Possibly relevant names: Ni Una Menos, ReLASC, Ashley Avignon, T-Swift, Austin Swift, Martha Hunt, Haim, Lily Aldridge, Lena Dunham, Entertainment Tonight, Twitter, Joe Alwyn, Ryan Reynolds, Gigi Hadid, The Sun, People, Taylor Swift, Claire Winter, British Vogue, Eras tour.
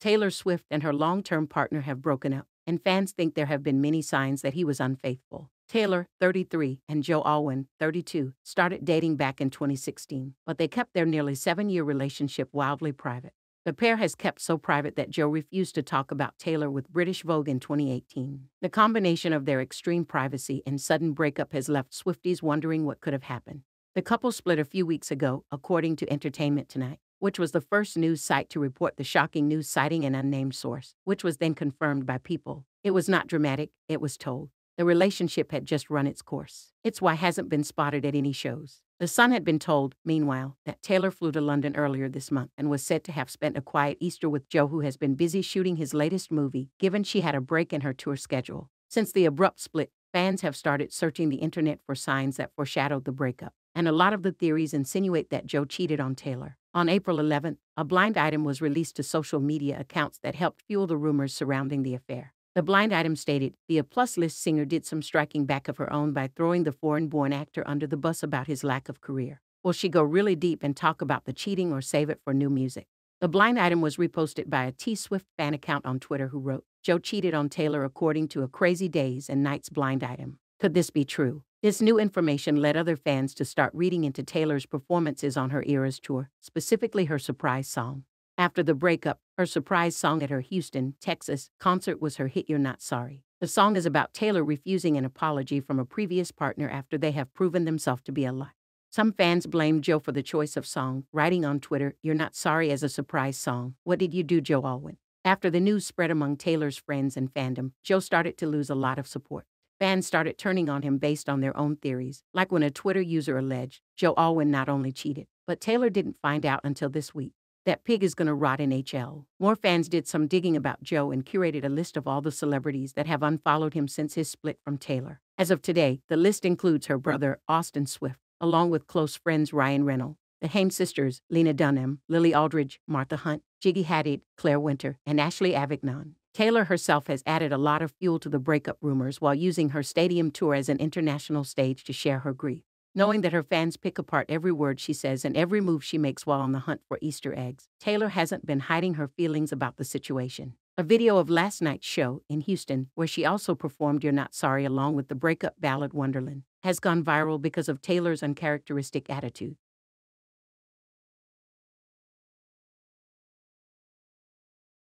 Taylor Swift and her long-term partner have broken up, and fans think there have been many signs that he was unfaithful. Taylor, 33, and Joe Alwyn, 32, started dating back in 2016, but they kept their nearly 7-year relationship wildly private. The pair has kept so private that Joe refused to talk about Taylor with British Vogue in 2018. The combination of their extreme privacy and sudden breakup has left Swifties wondering what could have happened. The couple split a few weeks ago, according to Entertainment Tonight, which was the first news site to report the shocking news, citing an unnamed source, which was then confirmed by People. It was not dramatic, it was told. The relationship had just run its course. It's why hasn't been spotted at any shows. The Sun had been told, meanwhile, that Taylor flew to London earlier this month and was said to have spent a quiet Easter with Joe, who has been busy shooting his latest movie, given she had a break in her tour schedule. Since the abrupt split, fans have started searching the internet for signs that foreshadowed the breakup, and a lot of the theories insinuate that Joe cheated on Taylor. On April 11th, a blind item was released to social media accounts that helped fuel the rumors surrounding the affair. The blind item stated, the A+ list singer did some striking back of her own by throwing the foreign-born actor under the bus about his lack of career. Will she go really deep and talk about the cheating or save it for new music? The blind item was reposted by a T-Swift fan account on Twitter who wrote, Joe cheated on Taylor according to a Crazy Days and Nights blind item. Could this be true? This new information led other fans to start reading into Taylor's performances on her Eras tour, specifically her surprise song. After the breakup, her surprise song at her Houston, Texas, concert was her hit You're Not Sorry. The song is about Taylor refusing an apology from a previous partner after they have proven themselves to be a lie. Some fans blamed Joe for the choice of song, writing on Twitter, You're Not Sorry as a surprise song. What did you do, Joe Alwyn? After the news spread among Taylor's friends and fandom, Joe started to lose a lot of support. Fans started turning on him based on their own theories, like when a Twitter user alleged Joe Alwyn not only cheated, but Taylor didn't find out until this week. That pig is gonna rot in hell. More fans did some digging about Joe and curated a list of all the celebrities that have unfollowed him since his split from Taylor. As of today, the list includes her brother, Austin Swift, along with close friends Ryan Reynolds, the Haim sisters, Lena Dunham, Lily Aldridge, Martha Hunt, Gigi Hadid, Claire Winter, and Ashley Avignon. Taylor herself has added a lot of fuel to the breakup rumors while using her stadium tour as an international stage to share her grief. Knowing that her fans pick apart every word she says and every move she makes while on the hunt for Easter eggs, Taylor hasn't been hiding her feelings about the situation. A video of last night's show in Houston, where she also performed You're Not Sorry along with the breakup ballad Wonderland, has gone viral because of Taylor's uncharacteristic attitude.